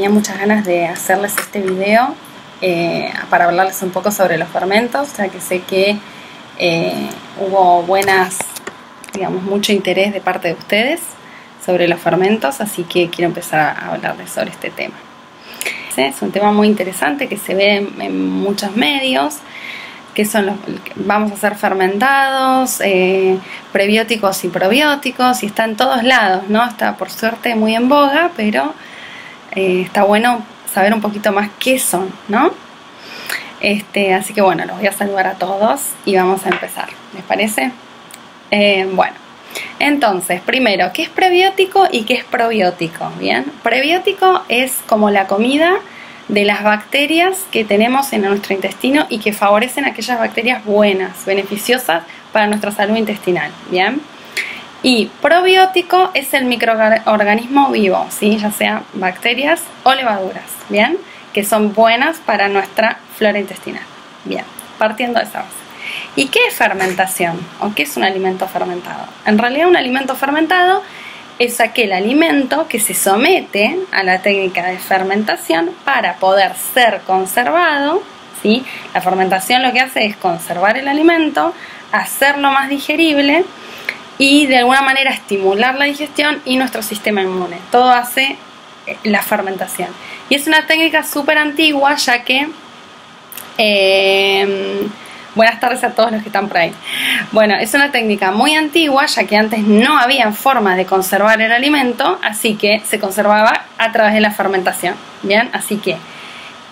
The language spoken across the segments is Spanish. tenía muchas ganas de hacerles este video para hablarles un poco sobre los fermentos, ya que sé que hubo buenas, digamos, mucho interés de parte de ustedes sobre los fermentos, así que quiero empezar a hablarles sobre este tema. Es un tema muy interesante que se ve en muchos medios, que son los, vamos a hacer fermentados, prebióticos y probióticos, y está en todos lados, ¿no? Está por suerte muy en boga, pero está bueno saber un poquito más qué son, ¿no? Así que bueno, los voy a saludar a todos y vamos a empezar, ¿les parece? Bueno, entonces, primero, ¿qué es prebiótico y qué es probiótico? Bien, prebiótico es como la comida de las bacterias que tenemos en nuestro intestino y que favorecen aquellas bacterias buenas, beneficiosas para nuestra salud intestinal, ¿bien? Y probiótico es el microorganismo vivo, ¿sí? Ya sea bacterias o levaduras, ¿bien? Que son buenas para nuestra flora intestinal, ¿bien? Partiendo de esa base. ¿Y qué es fermentación? ¿O qué es un alimento fermentado? En realidad un alimento fermentado es aquel alimento que se somete a la técnica de fermentación para poder ser conservado, ¿sí? La fermentación lo que hace es conservar el alimento, hacerlo más digerible y de alguna manera estimular la digestión y nuestro sistema inmune. Todo hace la fermentación. Y es una técnica súper antigua, ya que... buenas tardes a todos los que están por ahí. Bueno, es una técnica muy antigua, ya que antes no había forma de conservar el alimento, así que se conservaba a través de la fermentación, ¿bien? Así que,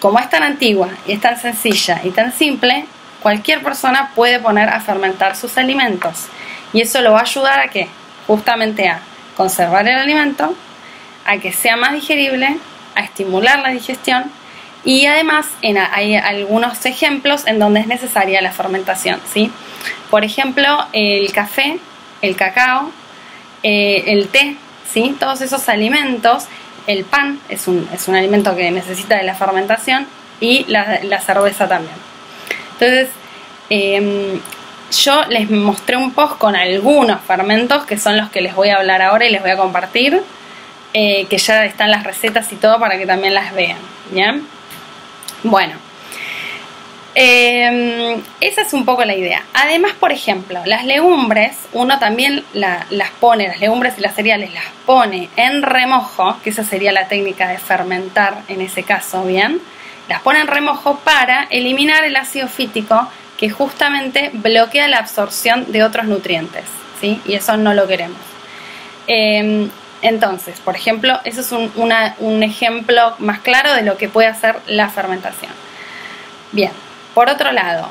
como es tan antigua y es tan sencilla y tan simple, cualquier persona puede poner a fermentar sus alimentos. Y eso lo va a ayudar a que, justamente a conservar el alimento, a que sea más digerible, a estimular la digestión. Y además hay algunos ejemplos en donde es necesaria la fermentación, ¿sí? Por ejemplo, el café, el cacao, el té, ¿sí? Todos esos alimentos, el pan es un alimento que necesita de la fermentación y la cerveza también. Entonces, yo les mostré un post con algunos fermentos que son los que les voy a hablar ahora y les voy a compartir, que ya están las recetas y todo para que también las vean, ¿bien? Bueno, esa es un poco la idea. Además, por ejemplo, las legumbres, uno también las pone, las legumbres y las cereales, las pone en remojo, que esa sería la técnica de fermentar en ese caso, ¿bien? Las pone en remojo para eliminar el ácido fítico que justamente bloquea la absorción de otros nutrientes, ¿sí? Y eso no lo queremos. Entonces, por ejemplo, eso es un ejemplo más claro de lo que puede hacer la fermentación. Bien, por otro lado,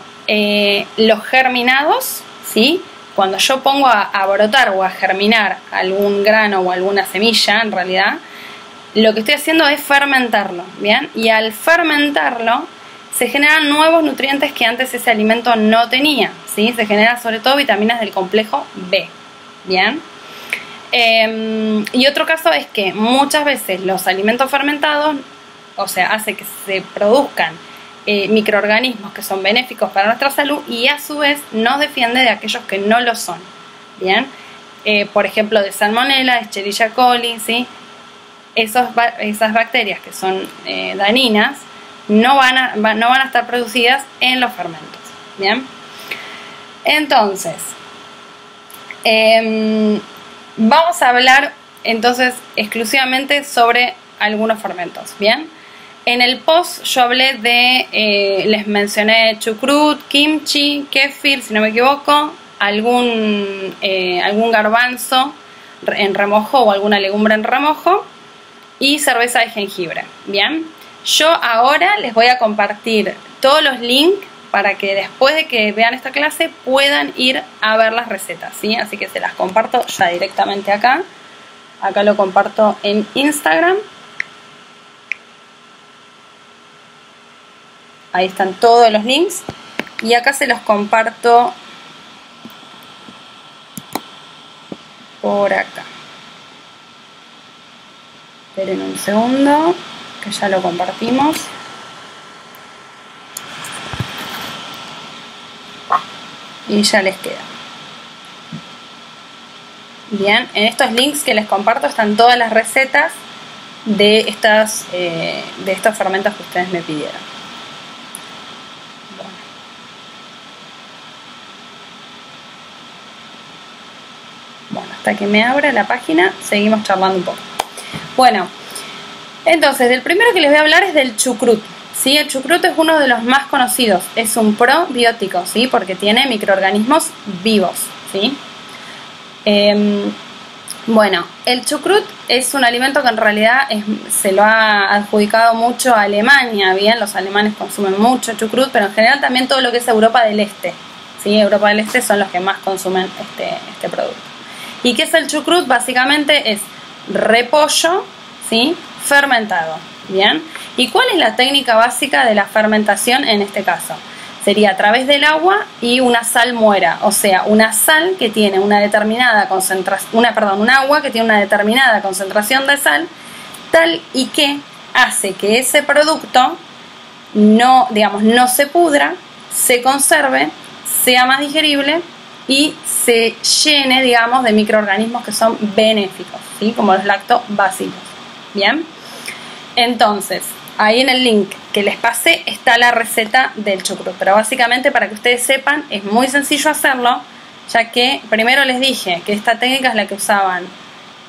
los germinados, ¿sí? Cuando yo pongo a brotar o a germinar algún grano o alguna semilla, en realidad, lo que estoy haciendo es fermentarlo, ¿bien? Y al fermentarlo, se generan nuevos nutrientes que antes ese alimento no tenía, ¿sí? Se generan sobre todo vitaminas del complejo B, ¿bien? Y otro caso es que muchas veces los alimentos fermentados, o sea, hace que se produzcan microorganismos que son benéficos para nuestra salud y a su vez nos defiende de aquellos que no lo son, ¿bien? Por ejemplo, de salmonella, de Escherichia coli, ¿sí? Esas bacterias que son dañinas no van a estar producidas en los fermentos, ¿bien? Entonces, vamos a hablar entonces exclusivamente sobre algunos fermentos, ¿bien? En el post yo hablé de, les mencioné chucrut, kimchi, kefir, si no me equivoco, algún garbanzo en remojo o alguna legumbre en remojo y cerveza de jengibre, ¿bien? Yo ahora les voy a compartir todos los links para que después de que vean esta clase puedan ir a ver las recetas, ¿sí? Así que se las comparto ya directamente acá. Acá lo comparto en Instagram. Ahí están todos los links. Y acá se los comparto por acá. Esperen un segundo, que ya lo compartimos. Y ya les queda. Bien, en estos links que les comparto están todas las recetas de estas fermentas que ustedes me pidieron. Bueno. Bueno, hasta que me abra la página seguimos charlando un poco. Bueno, entonces del primero que les voy a hablar es del chucrut. ¿Sí? El chucrut es uno de los más conocidos, es un probiótico, ¿sí? Porque tiene microorganismos vivos, ¿sí? Bueno, el chucrut es un alimento que en realidad se lo ha adjudicado mucho a Alemania, bien, los alemanes consumen mucho chucrut, pero en general también todo lo que es Europa del Este, ¿sí? Europa del Este son los que más consumen este producto. ¿Y qué es el chucrut? Básicamente es repollo, ¿sí? Fermentado, ¿bien? ¿Y cuál es la técnica básica de la fermentación en este caso? Sería a través del agua y una sal muera, o sea, una sal que tiene una determinada concentración, un agua que tiene una determinada concentración de sal, tal y que hace que ese producto no, digamos, no se pudra, se conserve, sea más digerible y se llene, digamos, de microorganismos que son benéficos, ¿sí? Como los lactobacilos, ¿bien? Entonces, ahí en el link que les pasé está la receta del chucrut, pero básicamente para que ustedes sepan es muy sencillo hacerlo, ya que primero les dije que esta técnica es la que usaban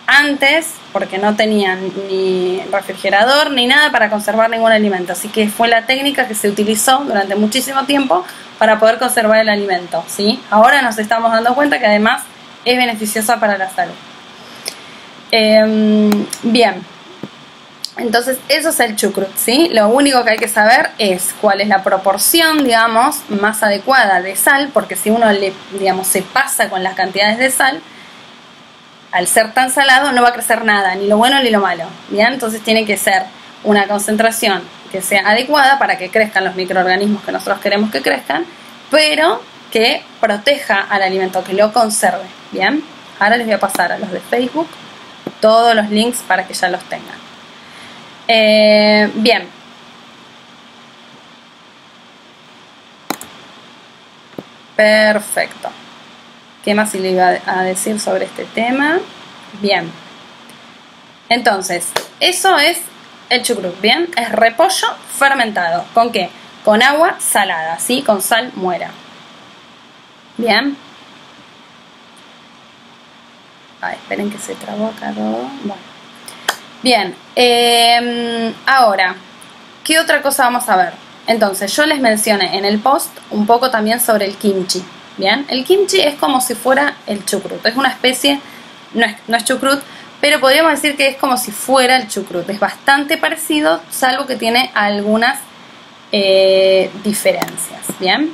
antes porque no tenían ni refrigerador ni nada para conservar ningún alimento, así que fue la técnica que se utilizó durante muchísimo tiempo para poder conservar el alimento, ¿sí? Ahora nos estamos dando cuenta que además es beneficiosa para la salud. Bien. Entonces eso es el chucrut, ¿sí? Lo único que hay que saber es cuál es la proporción, digamos, más adecuada de sal, porque si uno le, digamos, se pasa con las cantidades de sal, al ser tan salado no va a crecer nada, ni lo bueno ni lo malo, ¿bien? Entonces tiene que ser una concentración que sea adecuada para que crezcan los microorganismos que nosotros queremos que crezcan, pero que proteja al alimento, que lo conserve, ¿bien? Ahora les voy a pasar a los de Facebook todos los links para que ya los tengan. Bien. Perfecto. ¿Qué más le iba a decir sobre este tema? Bien. Entonces, eso es el chucrut, ¿bien? Es repollo fermentado. ¿Con qué? Con agua salada, ¿sí? Con sal muera. Bien. Ay, esperen que se trabó acá todo. Bueno. Bien, ahora, ¿qué otra cosa vamos a ver? Entonces, yo les mencioné en el post un poco también sobre el kimchi, ¿bien? El kimchi es como si fuera el chucrut, es una especie, no es chucrut, pero podríamos decir que es como si fuera el chucrut, es bastante parecido, salvo que tiene algunas diferencias, ¿bien?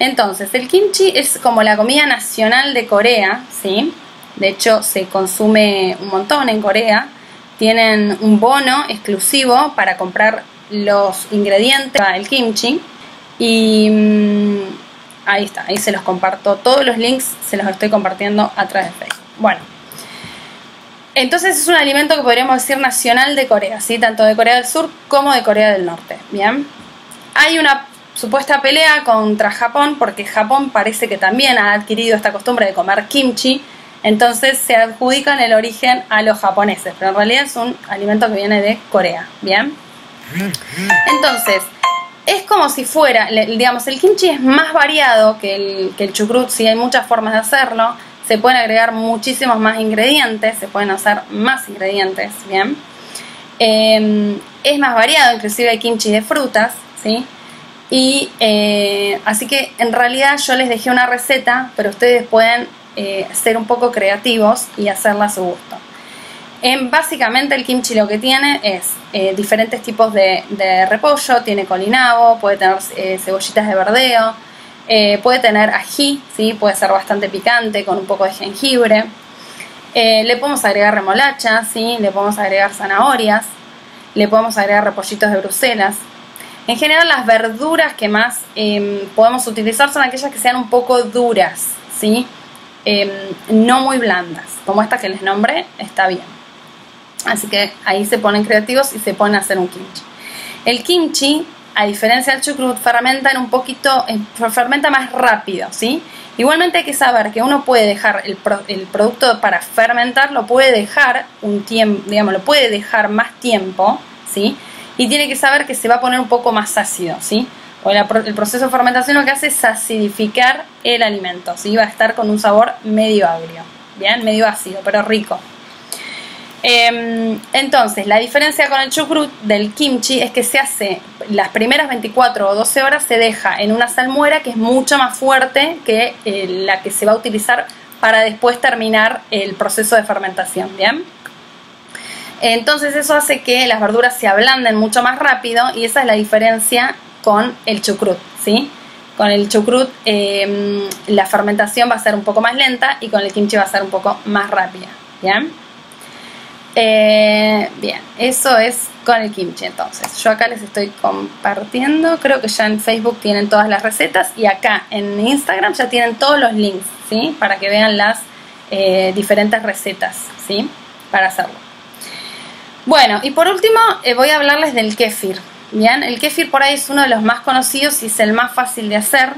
Entonces, el kimchi es como la comida nacional de Corea, ¿sí? De hecho, se consume un montón en Corea. Tienen un bono exclusivo para comprar los ingredientes para el kimchi y ahí está, ahí se los comparto, todos los links se los estoy compartiendo a través de Facebook. Bueno, entonces es un alimento que podríamos decir nacional de Corea, ¿sí? Tanto de Corea del Sur como de Corea del Norte, ¿bien? Hay una supuesta pelea contra Japón porque Japón parece que también ha adquirido esta costumbre de comer kimchi. Entonces se adjudican el origen a los japoneses, pero en realidad es un alimento que viene de Corea, ¿bien? Entonces, es como si fuera, digamos, el kimchi es más variado que el chucrut, sí, hay muchas formas de hacerlo, se pueden agregar muchísimos más ingredientes, se pueden hacer más ingredientes, ¿bien? Es más variado, inclusive hay kimchi de frutas, ¿sí? Y así que en realidad yo les dejé una receta, pero ustedes pueden ser un poco creativos y hacerla a su gusto. Básicamente el kimchi lo que tiene es diferentes tipos de repollo, tiene colinabo, puede tener cebollitas de verdeo, puede tener ají, ¿sí? Puede ser bastante picante con un poco de jengibre, le podemos agregar remolacha, ¿sí? Le podemos agregar zanahorias, le podemos agregar repollitos de Bruselas. En general las verduras que más podemos utilizar son aquellas que sean un poco duras, ¿sí? No muy blandas, como esta que les nombré, está bien. Así que ahí se ponen creativos y se ponen a hacer un kimchi. El kimchi a diferencia del chucrut, fermenta más rápido, ¿sí? Igualmente hay que saber que uno puede dejar el producto para fermentar, lo puede dejar un tiempo, digamos, lo puede dejar más tiempo, ¿sí? Y tiene que saber que se va a poner un poco más ácido, ¿sí? O el proceso de fermentación lo que hace es acidificar el alimento, ¿sí? Va a estar con un sabor medio agrio, ¿bien? Medio ácido, pero rico. Entonces, la diferencia con el chucrut del kimchi es que se hace las primeras 24 o 12 horas, se deja en una salmuera que es mucho más fuerte que la que se va a utilizar para después terminar el proceso de fermentación, ¿bien? Entonces eso hace que las verduras se ablanden mucho más rápido y esa es la diferencia con el chucrut, ¿sí? Con el chucrut la fermentación va a ser un poco más lenta y con el kimchi va a ser un poco más rápida, ¿bien? Bien, eso es con el kimchi. Entonces yo acá les estoy compartiendo, creo que ya en Facebook tienen todas las recetas y acá en Instagram ya tienen todos los links, ¿sí? Para que vean las diferentes recetas, ¿sí? Para hacerlo. Bueno, y por último voy a hablarles del kéfir. Bien, el kéfir por ahí es uno de los más conocidos y es el más fácil de hacer,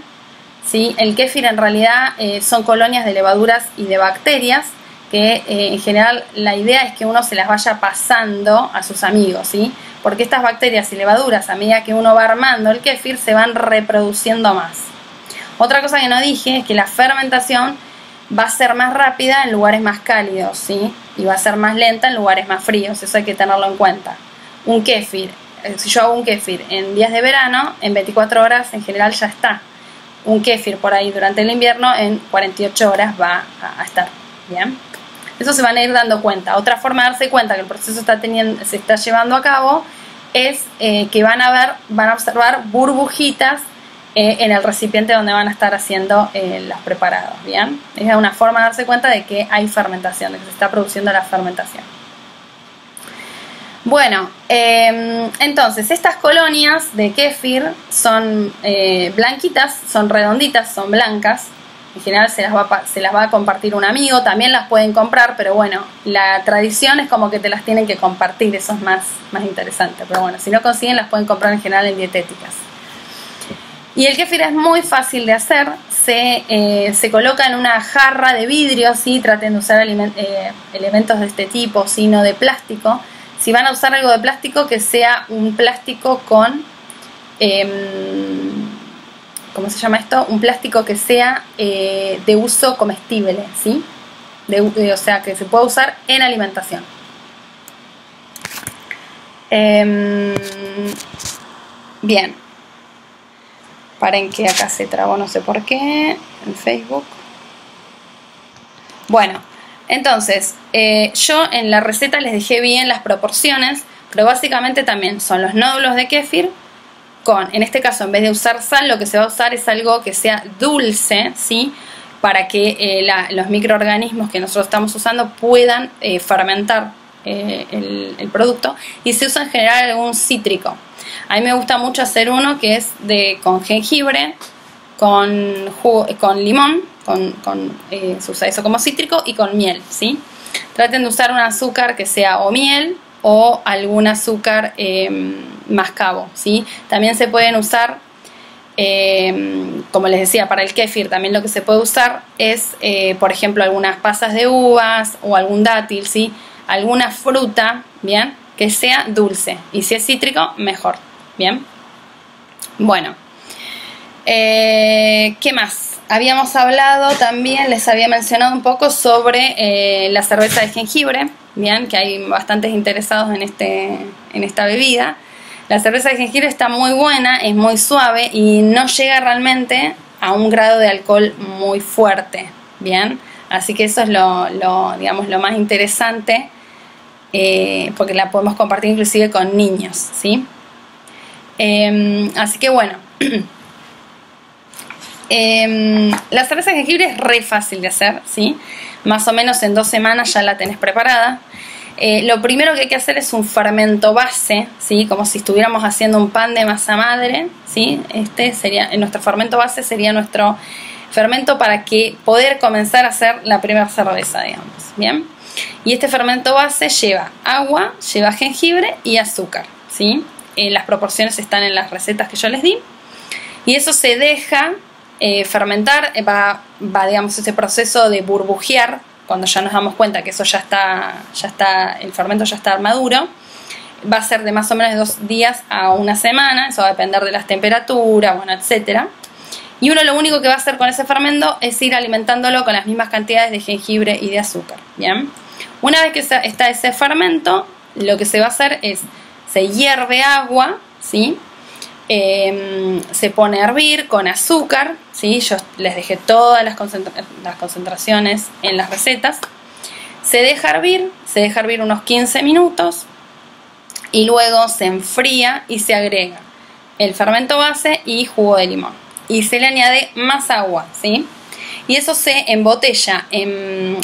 ¿sí? El kéfir en realidad son colonias de levaduras y de bacterias que en general la idea es que uno se las vaya pasando a sus amigos, ¿sí? Porque estas bacterias y levaduras, a medida que uno va armando el kéfir, se van reproduciendo más. Otra cosa que no dije es que la fermentación va a ser más rápida en lugares más cálidos, ¿sí? Y va a ser más lenta en lugares más fríos, eso hay que tenerlo en cuenta. Un kéfir, si yo hago un kéfir en días de verano, en 24 horas en general ya está. Un kéfir por ahí durante el invierno, en 48 horas va a estar, ¿bien? Eso se van a ir dando cuenta. Otra forma de darse cuenta que el proceso se está llevando a cabo es que van a observar burbujitas en el recipiente donde van a estar haciendo los preparados, ¿bien? Es una forma de darse cuenta de que hay fermentación, de que se está produciendo la fermentación. Bueno, entonces estas colonias de kéfir son blanquitas, son redonditas, son blancas. En general se las va a compartir un amigo, también las pueden comprar, pero bueno, la tradición es como que te las tienen que compartir, eso es más interesante. Pero bueno, si no consiguen las pueden comprar en general en dietéticas. Y el kéfir es muy fácil de hacer, se coloca en una jarra de vidrio, ¿sí? Traten de usar elementos de este tipo, ¿sí? No de plástico. Si van a usar algo de plástico, que sea un plástico con... ¿cómo se llama esto? Un plástico que sea de uso comestible, ¿sí? O sea, que se pueda usar en alimentación. Bien. Paren que acá se trabó, no sé por qué, en Facebook. Bueno, entonces, yo en la receta les dejé bien las proporciones, pero básicamente también son los nódulos de kéfir, en este caso, en vez de usar sal, lo que se va a usar es algo que sea dulce, ¿sí? Para que los microorganismos que nosotros estamos usando puedan fermentar el producto. Y se usa en general algún cítrico. A mí me gusta mucho hacer uno que es con jengibre, con limón, se usa eso como cítrico, y con miel, ¿sí? Traten de usar un azúcar que sea o miel o algún azúcar mascabo, ¿sí? También se pueden usar, como les decía, para el kéfir también lo que se puede usar es, por ejemplo, algunas pasas de uvas o algún dátil, ¿sí? Alguna fruta, ¿bien? Que sea dulce, y si es cítrico, mejor, ¿bien? Bueno, ¿qué más? Habíamos hablado también, les había mencionado un poco sobre la cerveza de jengibre, ¿bien? Que hay bastantes interesados en esta bebida. La cerveza de jengibre está muy buena, es muy suave y no llega realmente a un grado de alcohol muy fuerte, ¿bien? Así que eso es digamos, lo más interesante, porque la podemos compartir inclusive con niños, ¿sí? Así que bueno, la cerveza de jengibre es re fácil de hacer, ¿sí? Más o menos en 2 semanas ya la tenés preparada. Lo primero que hay que hacer es un fermento base, ¿sí? Como si estuviéramos haciendo un pan de masa madre, ¿sí? Este sería nuestro fermento base, sería nuestro fermento para que poder comenzar a hacer la primera cerveza, digamos, ¿bien? Y este fermento base lleva agua, lleva jengibre y azúcar, ¿sí? las proporciones están en las recetas que yo les di, y eso se deja fermentar, va digamos ese proceso de burbujear. Cuando ya nos damos cuenta que eso ya está, el fermento ya está maduro, va a ser de más o menos de 2 días a 1 semana, eso va a depender de las temperaturas, bueno, etcétera. Y uno lo único que va a hacer con ese fermento es ir alimentándolo con las mismas cantidades de jengibre y de azúcar, ¿bien? Una vez que está ese fermento, lo que se va a hacer es, se hierve agua, ¿sí? Se pone a hervir con azúcar, ¿sí? Yo les dejé todas las concentraciones en las recetas. Se deja hervir unos 15 minutos y luego se enfría y se agrega el fermento base y jugo de limón. Y se le añade más agua, ¿sí? Y eso se embotella,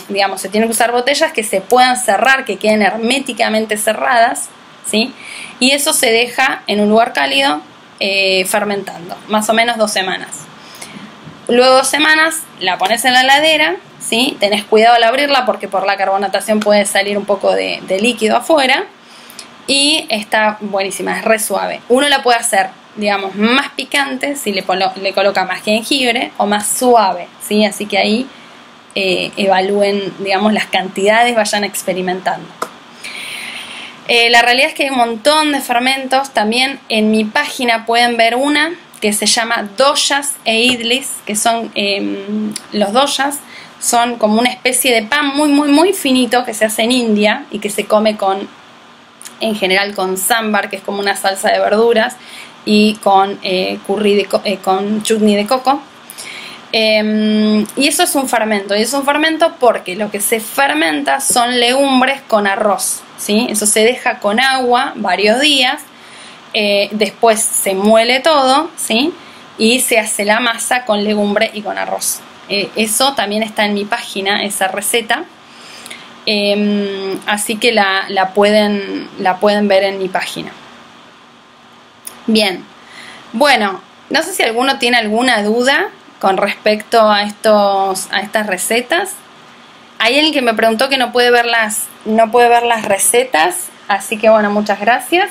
digamos, se tienen que usar botellas que se puedan cerrar, que queden herméticamente cerradas, ¿sí? Y eso se deja en un lugar cálido fermentando, más o menos 2 semanas. Luego 2 semanas la pones en la heladera, ¿sí? Tenés cuidado al abrirla porque por la carbonatación puede salir un poco de líquido afuera. Y está buenísima, es re suave. Uno la puede hacer, digamos, más picante si le coloca más jengibre, o más suave, ¿sí? Así que ahí evalúen, digamos, las cantidades, vayan experimentando. La realidad es que hay un montón de fermentos. También en mi página pueden ver una que se llama Dosas e idlis, que son los dosas. Son como una especie de pan muy, muy, muy finito que se hace en India y que se come con... en general con sambar, que es como una salsa de verduras, y con curry con chutney de coco. Y eso es un fermento, porque lo que se fermenta son legumbres con arroz, ¿sí? Eso se deja con agua varios días, después se muele todo, ¿sí? Y se hace la masa con legumbre y con arroz. Eso también está en mi página, esa receta. Así que la pueden ver en mi página. Bien, bueno, no sé si alguno tiene alguna duda con respecto a estas recetas. Hay alguien que me preguntó que no puede ver las recetas, así que bueno, muchas gracias.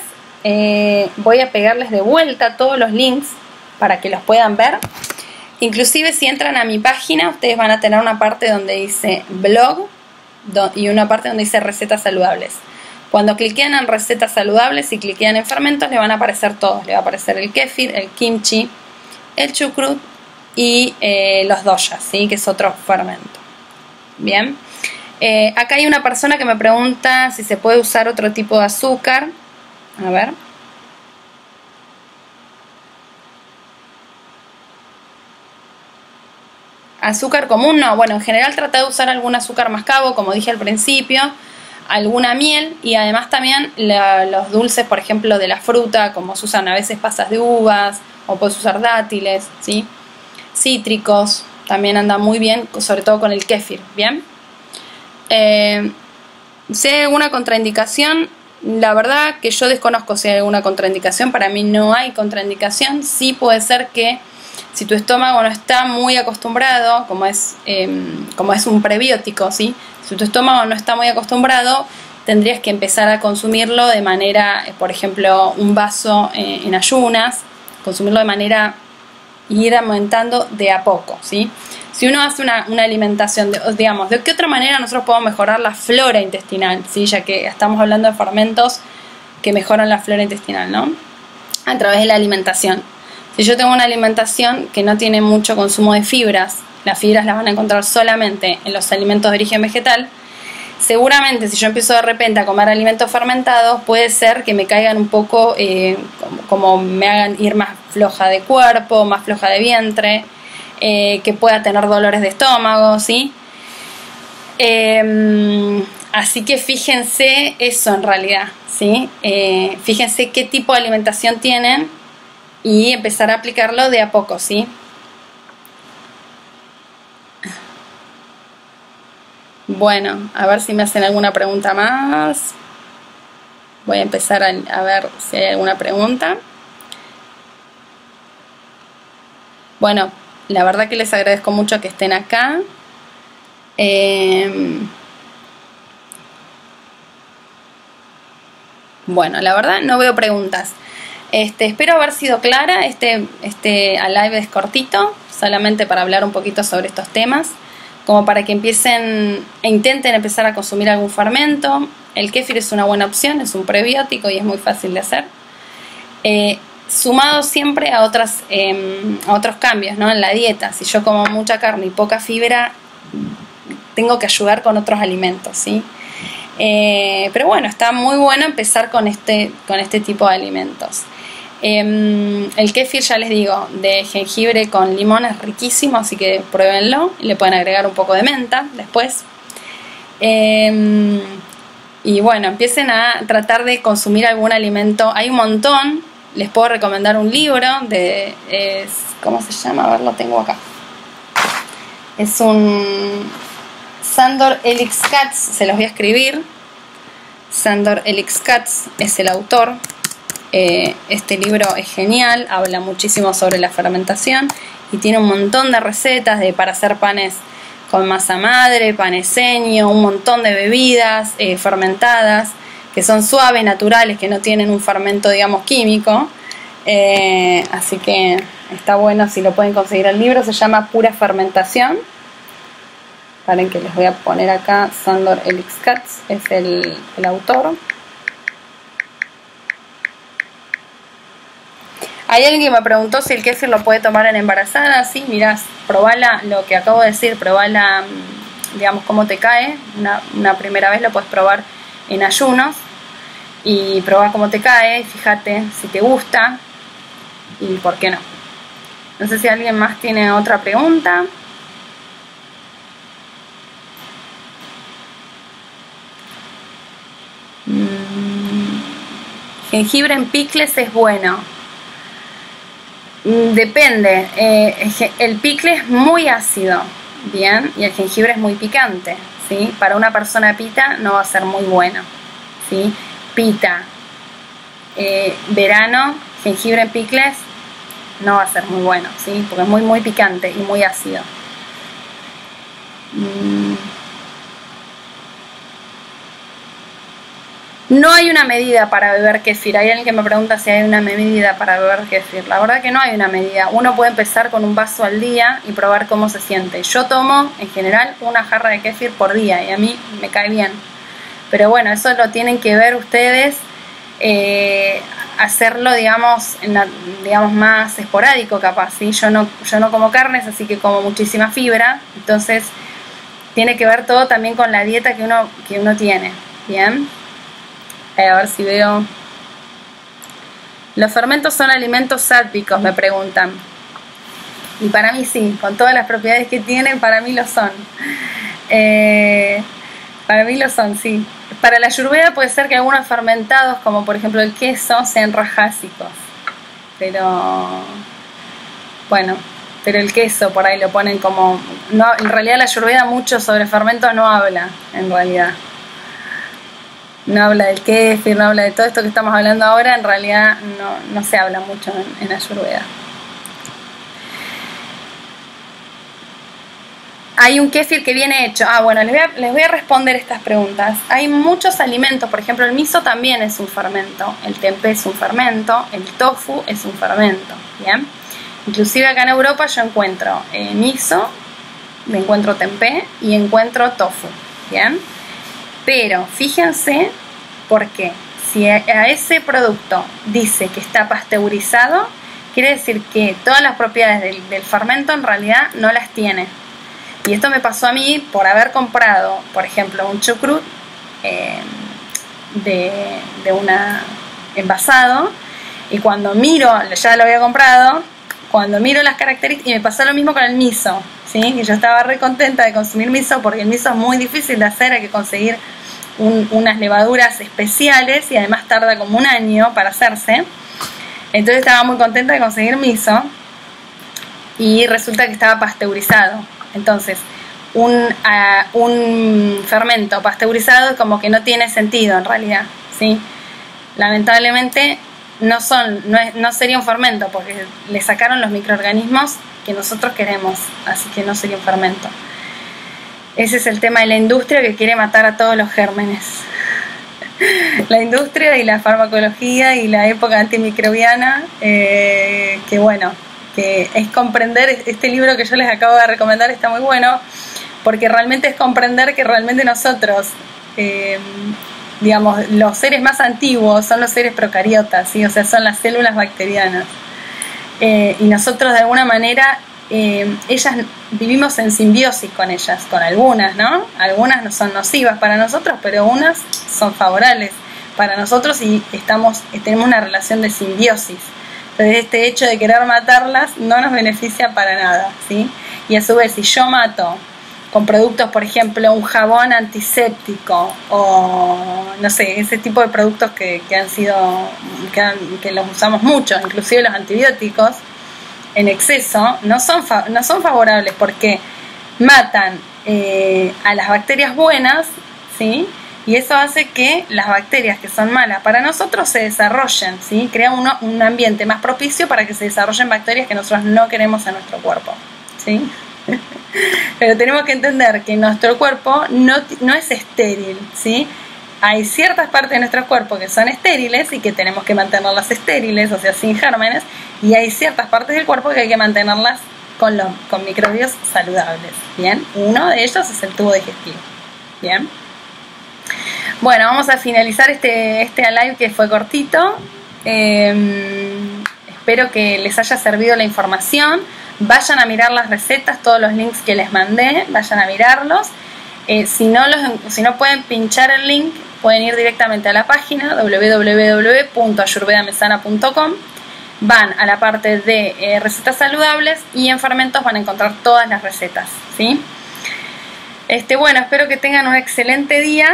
Voy a pegarles de vuelta todos los links para que los puedan ver. Inclusive si entran a mi página, ustedes van a tener una parte donde dice blog y una parte donde dice recetas saludables. Cuando cliquean en recetas saludables y cliquean en fermentos, le van a aparecer todos. Le va a aparecer el kefir, el kimchi, el chucrut y los doyas, ¿sí? Que es otro fermento. Bien. Acá hay una persona que me pregunta si se puede usar otro tipo de azúcar. A ver. Azúcar común no, bueno, en general trata de usar algún azúcar mascabo, como dije al principio, alguna miel, y además también los dulces, por ejemplo, de la fruta, como se usan a veces pasas de uvas, o puedes usar dátiles, ¿sí? Cítricos, también anda muy bien, sobre todo con el kéfir, ¿bien? Si hay alguna contraindicación, la verdad que yo desconozco si hay alguna contraindicación, para mí no hay contraindicación. Sí puede ser que si tu estómago no está muy acostumbrado, como es un prebiótico, ¿sí? Si tu estómago no está muy acostumbrado, tendrías que empezar a consumirlo de manera, por ejemplo, un vaso en ayunas, consumirlo de manera y ir aumentando de a poco, ¿sí? Si uno hace una alimentación, digamos, ¿de qué otra manera nosotros podemos mejorar la flora intestinal, ¿sí? Ya que estamos hablando de fermentos que mejoran la flora intestinal, ¿no? A través de la alimentación. Si yo tengo una alimentación que no tiene mucho consumo de fibras, las fibras las van a encontrar solamente en los alimentos de origen vegetal, seguramente si yo empiezo de repente a comer alimentos fermentados, puede ser que me caigan un poco, como me hagan ir más floja de cuerpo, más floja de vientre, que pueda tener dolores de estómago, ¿sí? Así que fíjense eso en realidad, ¿sí? Fíjense qué tipo de alimentación tienen y empezar a aplicarlo de a poco, ¿sí? Bueno, a ver si me hacen alguna pregunta más. Voy a empezar a ver si hay alguna pregunta. Bueno, la verdad que les agradezco mucho que estén acá. Bueno, la verdad no veo preguntas. Espero haber sido clara. Este live es cortito, solamente para hablar un poquito sobre estos temas, como para que empiecen e intenten empezar a consumir algún fermento. El kéfir es una buena opción, es un prebiótico y es muy fácil de hacer. Sumado siempre a otros cambios, ¿no?, en la dieta. Si yo como mucha carne y poca fibra, tengo que ayudar con otros alimentos, ¿sí? Pero bueno, está muy bueno empezar con este tipo de alimentos. El kéfir, ya les digo, de jengibre con limón es riquísimo, así que pruébenlo. Le pueden agregar un poco de menta después. Y bueno, empiecen a tratar de consumir algún alimento. Hay un montón. Les puedo recomendar un libro de... ¿cómo se llama? A ver, lo tengo acá. Es un... Sandor Elix Katz, se los voy a escribir. Sandor Elix Katz es el autor. Este libro es genial, habla muchísimo sobre la fermentación y tiene un montón de recetas para hacer panes con masa madre, paneseño, un montón de bebidas fermentadas que son suaves, naturales, que no tienen un fermento, digamos, químico. Así que está bueno si lo pueden conseguir. El libro se llama Pura Fermentación. Paren que les voy a poner acá. Sandor Elix Katz es el autor. Hay alguien que me preguntó si el kéfir lo puede tomar en embarazadas. Sí, mirá, probala, lo que acabo de decir, probala, digamos, cómo te cae. Una primera vez lo puedes probar en ayunos y probar cómo te cae, fíjate si te gusta y por qué no. No sé si alguien más tiene otra pregunta. Jengibre en picles es bueno. Depende, el picle es muy ácido, bien, y el jengibre es muy picante, ¿sí? Para una persona pita no va a ser muy bueno, ¿sí? Pita, verano, jengibre en picles no va a ser muy bueno, ¿sí? Porque es muy muy picante y muy ácido. No hay una medida para beber kéfir. Hay alguien que me pregunta si hay una medida para beber kéfir. La verdad que no hay una medida. Uno puede empezar con un vaso al día y probar cómo se siente. Yo tomo, en general, una jarra de kéfir por día y a mí me cae bien. Pero bueno, eso lo tienen que ver ustedes, hacerlo, digamos, más esporádico capaz, ¿sí? Yo no como carnes, así que como muchísima fibra. Entonces, tiene que ver todo también con la dieta que uno tiene, ¿bien? A ver si veo. ¿Los fermentos son alimentos sádvicos?, me preguntan. Y para mí sí, con todas las propiedades que tienen, para mí lo son. Para mí lo son, sí. Para la Ayurveda puede ser que algunos fermentados, como por ejemplo el queso, sean rajásicos. Pero bueno, pero el queso por ahí lo ponen como... No, en realidad la Ayurveda mucho sobre fermentos no habla, en realidad. No habla del kéfir, no habla de todo esto que estamos hablando ahora. En realidad no se habla mucho en Ayurveda. Hay un kéfir que viene hecho. Ah, bueno, les voy a responder estas preguntas. Hay muchos alimentos, por ejemplo, el miso también es un fermento. El tempé es un fermento. El tofu es un fermento, ¿bien? Inclusive acá en Europa yo encuentro miso, encuentro tempé y encuentro tofu, ¿bien? Pero fíjense, porque si a ese producto dice que está pasteurizado, quiere decir que todas las propiedades del fermento en realidad no las tiene. Y esto me pasó a mí por haber comprado, por ejemplo, un chucrut de un envasado. Y cuando miro, ya lo había comprado, cuando miro las características, y me pasó lo mismo con el miso, ¿sí? Y yo estaba re contenta de consumir miso porque el miso es muy difícil de hacer, hay que conseguir unas levaduras especiales y además tarda como un año para hacerse. Entonces estaba muy contenta de conseguir miso y resulta que estaba pasteurizado. Entonces un fermento pasteurizado como que no tiene sentido en realidad, ¿sí? Lamentablemente no sería un fermento porque le sacaron los microorganismos que nosotros queremos, así que no sería un fermento. Ese es el tema de la industria que quiere matar a todos los gérmenes. la industria y la farmacología y la época antimicrobiana, que bueno, que es comprender, este libro que yo les acabo de recomendar está muy bueno, porque realmente es comprender que realmente nosotros, digamos, los seres más antiguos son los seres procariotas, ¿sí? O sea, son las células bacterianas. Y nosotros de alguna manera, ellas vivimos en simbiosis con ellas, con algunas, ¿no? Algunas no son nocivas para nosotros, pero unas son favorables para nosotros y tenemos una relación de simbiosis. Entonces este hecho de querer matarlas no nos beneficia para nada, ¿sí? Y a su vez, si yo mato con productos, por ejemplo, un jabón antiséptico o no sé, ese tipo de productos que los usamos mucho, inclusive los antibióticos en exceso, no son favorables porque matan a las bacterias buenas, ¿sí? Y eso hace que las bacterias que son malas para nosotros se desarrollen, ¿sí? Crea un ambiente más propicio para que se desarrollen bacterias que nosotros no queremos en nuestro cuerpo, ¿sí? Pero tenemos que entender que nuestro cuerpo no es estéril, ¿sí? Hay ciertas partes de nuestro cuerpo que son estériles y que tenemos que mantenerlas estériles, o sea, sin gérmenes, y hay ciertas partes del cuerpo que hay que mantenerlas con microbios saludables, ¿bien? Uno de ellos es el tubo digestivo, ¿bien? Bueno, vamos a finalizar este live que fue cortito. Espero que les haya servido la información. Vayan a mirar las recetas, todos los links que les mandé, vayan a mirarlos. Si no pueden pinchar el link, pueden ir directamente a la página www.ayurvedamesana.com. Van a la parte de recetas saludables y en fermentos van a encontrar todas las recetas, ¿sí? Bueno, espero que tengan un excelente día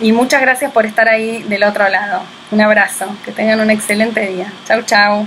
y muchas gracias por estar ahí del otro lado. Un abrazo, que tengan un excelente día. Chau, chau.